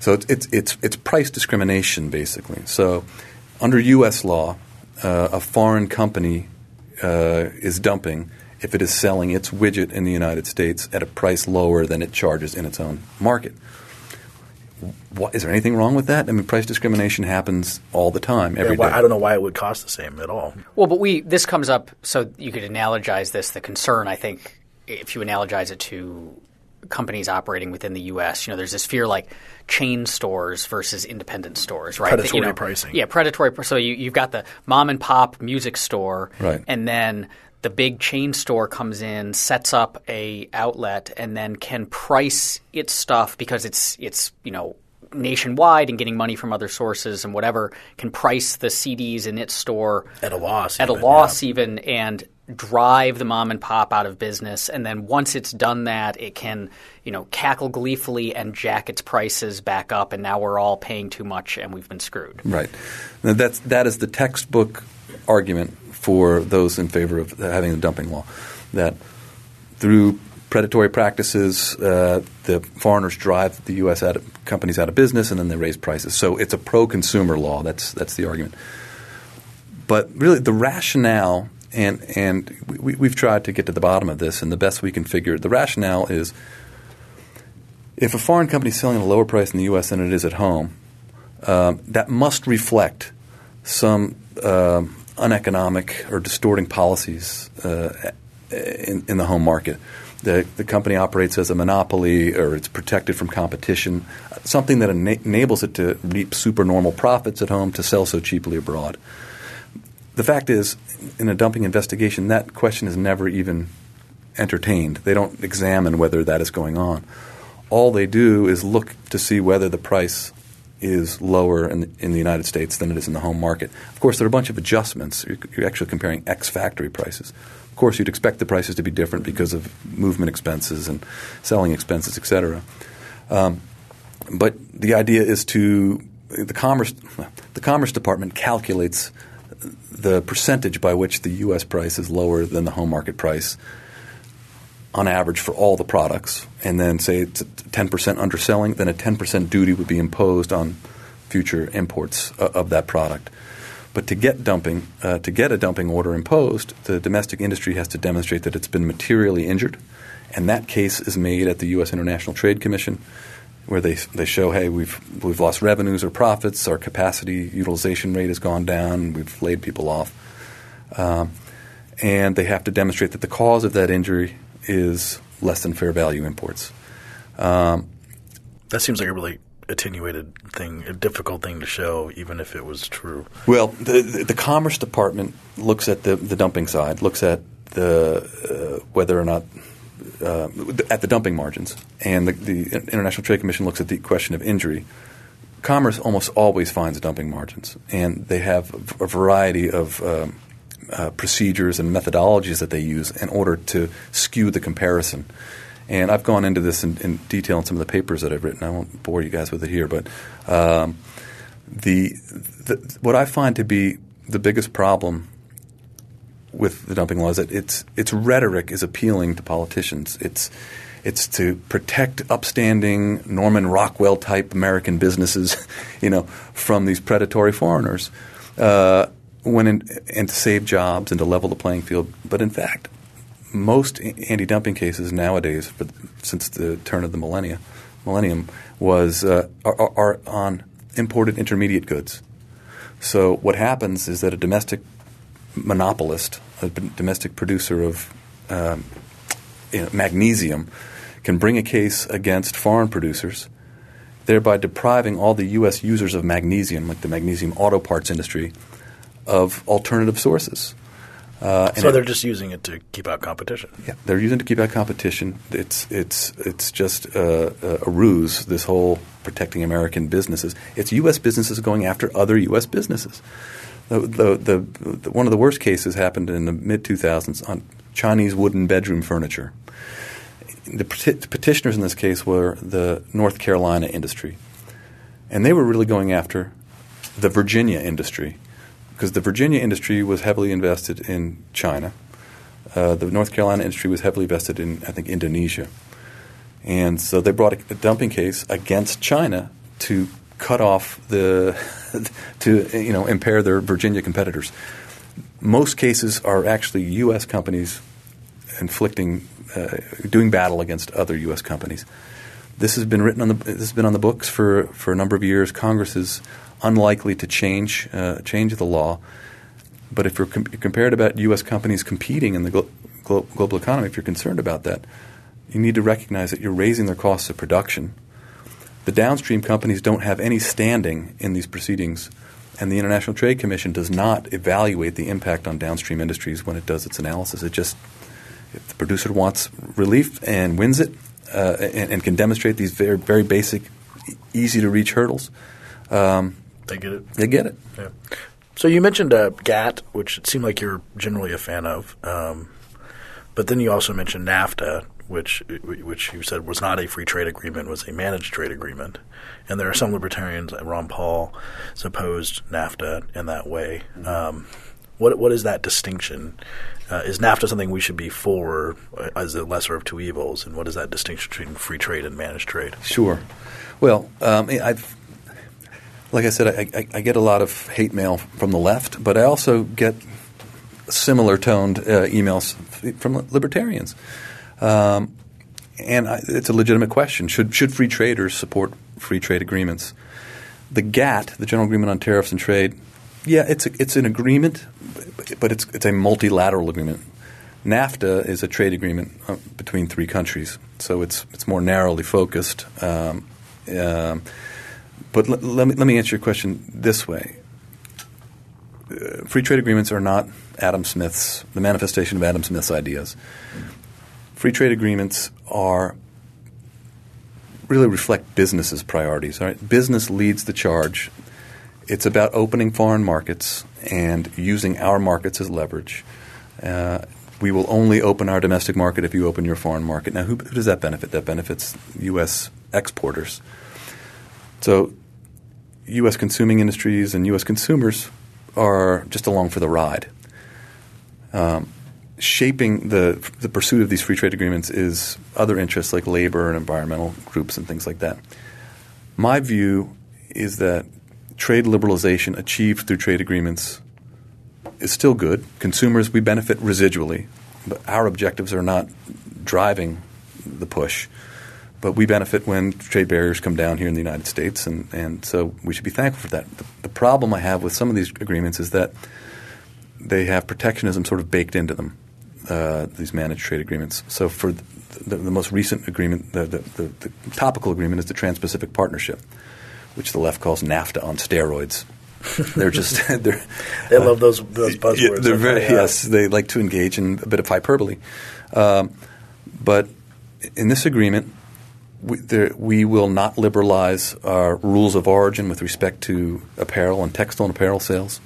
So it's price discrimination, basically. So under U.S. law, a foreign company is dumping if it is selling its widget in the United States at a price lower than it charges in its own market. Is there anything wrong with that? I mean, price discrimination happens all the time, every day. I don't know why it would cost the same at all. Well, but this comes up – so you could analogize this. The concern, I think, if you analogize it to companies operating within the U.S., you know, there's this fear like chain stores versus independent stores, right? Predatory pricing. Yeah, predatory – so you've got the mom-and-pop music store, right, and then – the big chain store comes in, sets up a outlet, and then can price its stuff because it's you know, nationwide and getting money from other sources and whatever, can price the CDs in its store at a loss even and drive the mom and pop out of business. And then once it's done that, it can, you know, cackle gleefully and jack its prices back up, and now we're all paying too much and we've been screwed. Right. Now that is the textbook argument for those in favor of having a dumping law, that through predatory practices, the foreigners drive the U.S. companies out of business, and then they raise prices. So it's a pro-consumer law. That's the argument. But really the rationale, and we've tried to get to the bottom of this, and the best we can figure, the rationale is if a foreign company is selling at a lower price in the U.S. than it is at home, that must reflect some uneconomic or distorting policies in the home market. The company operates as a monopoly, or it's protected from competition, something that enables it to reap supernormal profits at home to sell so cheaply abroad. The fact is, in a dumping investigation, that question is never even entertained. They don't examine whether that is going on. All they do is look to see whether the price is lower in the United States than it is in the home market. Of course, there are a bunch of adjustments. You're actually comparing ex-factory prices. Of course, you'd expect the prices to be different because of movement expenses and selling expenses, et cetera. But the idea is to – the Commerce Department calculates the percentage by which the U.S. price is lower than the home market price on average for all the products, and then say it's 10% underselling, then a 10% duty would be imposed on future imports of that product. But to get a dumping order imposed, the domestic industry has to demonstrate that it's been materially injured, and that case is made at the U.S. International Trade Commission, where they show, hey, we've lost revenues or profits, our capacity utilization rate has gone down, we've laid people off, and they have to demonstrate that the cause of that injury is less than fair value imports. That seems like a really attenuated thing, a difficult thing to show, even if it was true. Well, the Commerce Department looks at the dumping side, looks at the whether or not at the dumping margins, and the International Trade Commission looks at the question of injury. Commerce almost always finds dumping margins, and they have a variety of procedures and methodologies that they use in order to skew the comparison. And I've gone into this in detail in some of the papers that I've written. I won't bore you guys with it here, but what I find to be the biggest problem with the dumping law is that its rhetoric is appealing to politicians. It's to protect upstanding Norman Rockwell type American businesses, you know, from these predatory foreigners. And to save jobs and to level the playing field. But in fact, most anti-dumping cases nowadays, since the turn of the millennium, are on imported intermediate goods. So what happens is that a domestic monopolist, a domestic producer of magnesium, can bring a case against foreign producers, thereby depriving all the U.S. users of magnesium, like the magnesium auto parts industry, of alternative sources. So they're just using it to keep out competition. Yeah, they're using it to keep out competition. It's just a ruse, this whole protecting American businesses. It's U.S. businesses going after other U.S. businesses. One of the worst cases happened in the mid-2000s on Chinese wooden bedroom furniture. The petitioners in this case were the North Carolina industry, and they were really going after the Virginia industry because the Virginia industry was heavily invested in China. The North Carolina industry was heavily invested in, I think, Indonesia. And so they brought a dumping case against China to cut off the to impair their Virginia competitors. Most cases are actually U.S. companies inflicting doing battle against other U.S. companies. This has been written on the books for a number of years. Congress is unlikely to change the law, but if you're compared about U.S. companies competing in the global economy, if you're concerned about that, you need to recognize that you're raising their costs of production. The downstream companies don't have any standing in these proceedings, and the International Trade Commission does not evaluate the impact on downstream industries when it does its analysis. It just – if the producer wants relief and wins it and can demonstrate these very, very basic, easy-to-reach hurdles, they get it. They get it. Yeah. So you mentioned GATT, which it seemed like you're generally a fan of, but then you also mentioned NAFTA, which you said was not a free trade agreement, was a managed trade agreement. And there are some libertarians, like Ron Paul, has opposed NAFTA in that way. What is that distinction? Is NAFTA something we should be for as the lesser of two evils? And what is that distinction between free trade and managed trade? Sure. Well, I get a lot of hate mail from the left, but I also get similar-toned emails from libertarians. And it's a legitimate question. Should free traders support free trade agreements? The GATT, the General Agreement on Tariffs and Trade, yeah, it's an agreement, but it's a multilateral agreement. NAFTA is a trade agreement between three countries, so it's more narrowly focused. But let me answer your question this way. Free trade agreements are not Adam Smith's – the manifestation of Adam Smith's ideas. Free trade agreements are really reflect business's priorities. All right? Business leads the charge. It's about opening foreign markets and using our markets as leverage. We will only open our domestic market if you open your foreign market. Now, who does that benefit? That benefits U.S. exporters. So U.S. consuming industries and U.S. consumers are just along for the ride. Shaping the pursuit of these free trade agreements is other interests like labor and environmental groups and things like that. My view is that trade liberalization achieved through trade agreements is still good. Consumers, we benefit residually, but our objectives are not driving the push. But we benefit when trade barriers come down here in the United States, and so we should be thankful for that. The problem I have with some of these agreements is that they have protectionism sort of baked into them. These managed trade agreements. So for the most recent agreement, the topical agreement is the Trans-Pacific Partnership, which the left calls NAFTA on steroids. They're just – they love those buzzwords. They're very, yes. They like to engage in a bit of hyperbole. But in this agreement, we will not liberalize our rules of origin with respect to apparel and textile and apparel sales.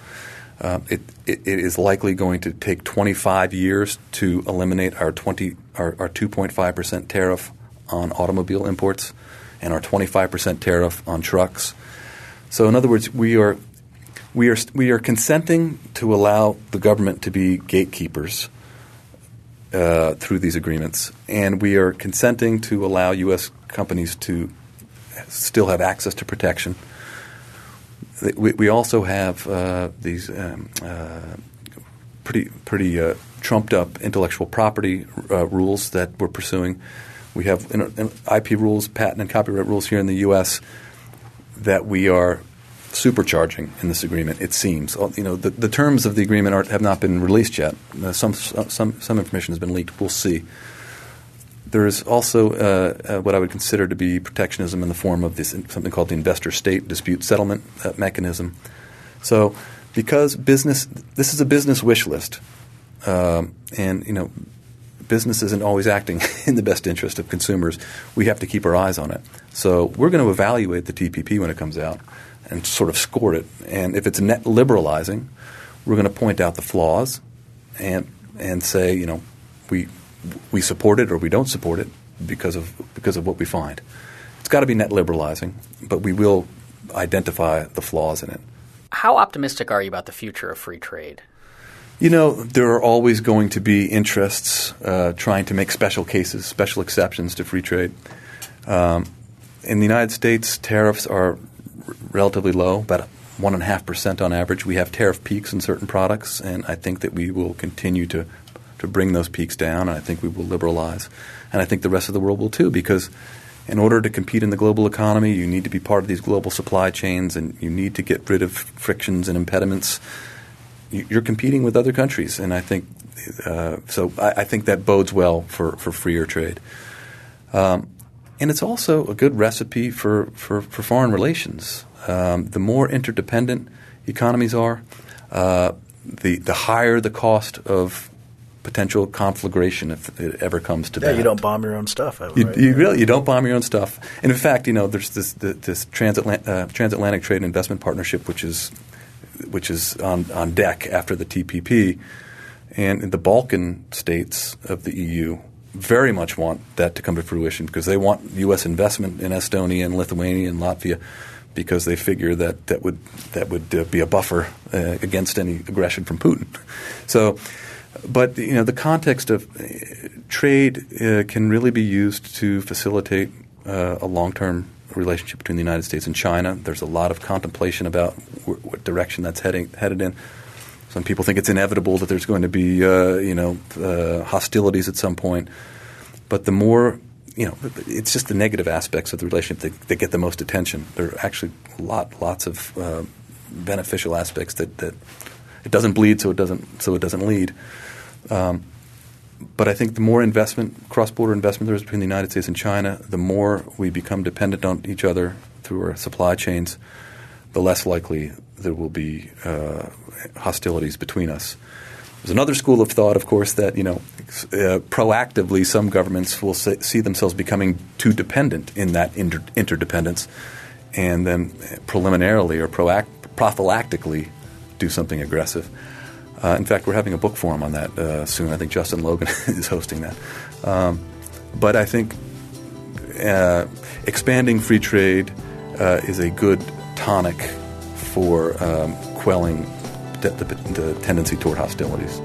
It is likely going to take 25 years to eliminate our 2.5% tariff on automobile imports and our 25% tariff on trucks. So in other words, we are consenting to allow the government to be gatekeepers through these agreements, and we are consenting to allow U.S. companies to still have access to protection. We also have these pretty trumped up intellectual property rules that we're pursuing. We have IP rules, patent and copyright rules here in the U.S. that we are supercharging in this agreement. It seems the terms of the agreement have not been released yet. Some information has been leaked. We'll see. There is also what I would consider to be protectionism in the form of this something called the investor-state dispute settlement mechanism. So because business – this is a business wish list. And, you know, business isn't always acting in the best interest of consumers. We have to keep our eyes on it. So we're going to evaluate the TPP when it comes out and sort of score it. And if it's net liberalizing, we're going to point out the flaws and say, you know, we support it or we don't support it because of what we find. It's got to be net liberalizing, but we will identify the flaws in it. How optimistic are you about the future of free trade? You know, there are always going to be interests trying to make special cases, special exceptions to free trade. In the United States, tariffs are relatively low, about 1.5% on average. We have tariff peaks in certain products, and I think that we will continue to bring those peaks down, and I think we will liberalize. And I think the rest of the world will too, because in order to compete in the global economy, you need to be part of these global supply chains, and you need to get rid of frictions and impediments. You're competing with other countries, and I think so. I think that bodes well for freer trade, and it's also a good recipe for foreign relations. The more interdependent economies are, the higher the cost of potential conflagration if it ever comes to that. Yeah, you don't bomb your own stuff. You don't bomb your own stuff, and in fact, you know, there's this transatlantic trade and investment partnership, which is on deck after the TPP, and the Balkan states of the EU very much want that to come to fruition because they want U.S. investment in Estonia and Lithuania and Latvia because they figure that would be a buffer against any aggression from Putin. So, but you know, the context of trade can really be used to facilitate a long-term relationship between the United States and China. There's a lot of contemplation about what direction that's headed in. Some people think it's inevitable that there's going to be hostilities at some point. But the more – you know, it's just the negative aspects of the relationship that get the most attention. There are actually lots of beneficial aspects that it doesn't bleed, so it doesn't lead. But I think the more investment, cross-border investment there is between the United States and China, the more we become dependent on each other through our supply chains, the less likely there will be hostilities between us. There's another school of thought, of course, that proactively some governments will see themselves becoming too dependent in that interdependence and then preliminarily or prophylactically do something aggressive. In fact, we're having a book forum on that soon. I think Justin Logan is hosting that. But I think expanding free trade is a good tonic for quelling the tendency toward hostilities.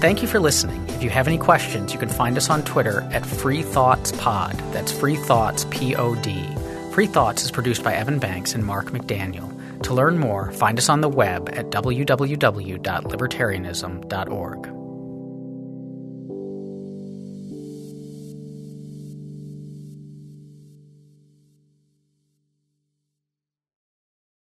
Thank you for listening. If you have any questions, you can find us on Twitter at FreeThoughtsPod. That's FreeThoughts, P-O-D. Free Thoughts is produced by Evan Banks and Mark McDaniel. To learn more, find us on the web at www.libertarianism.org.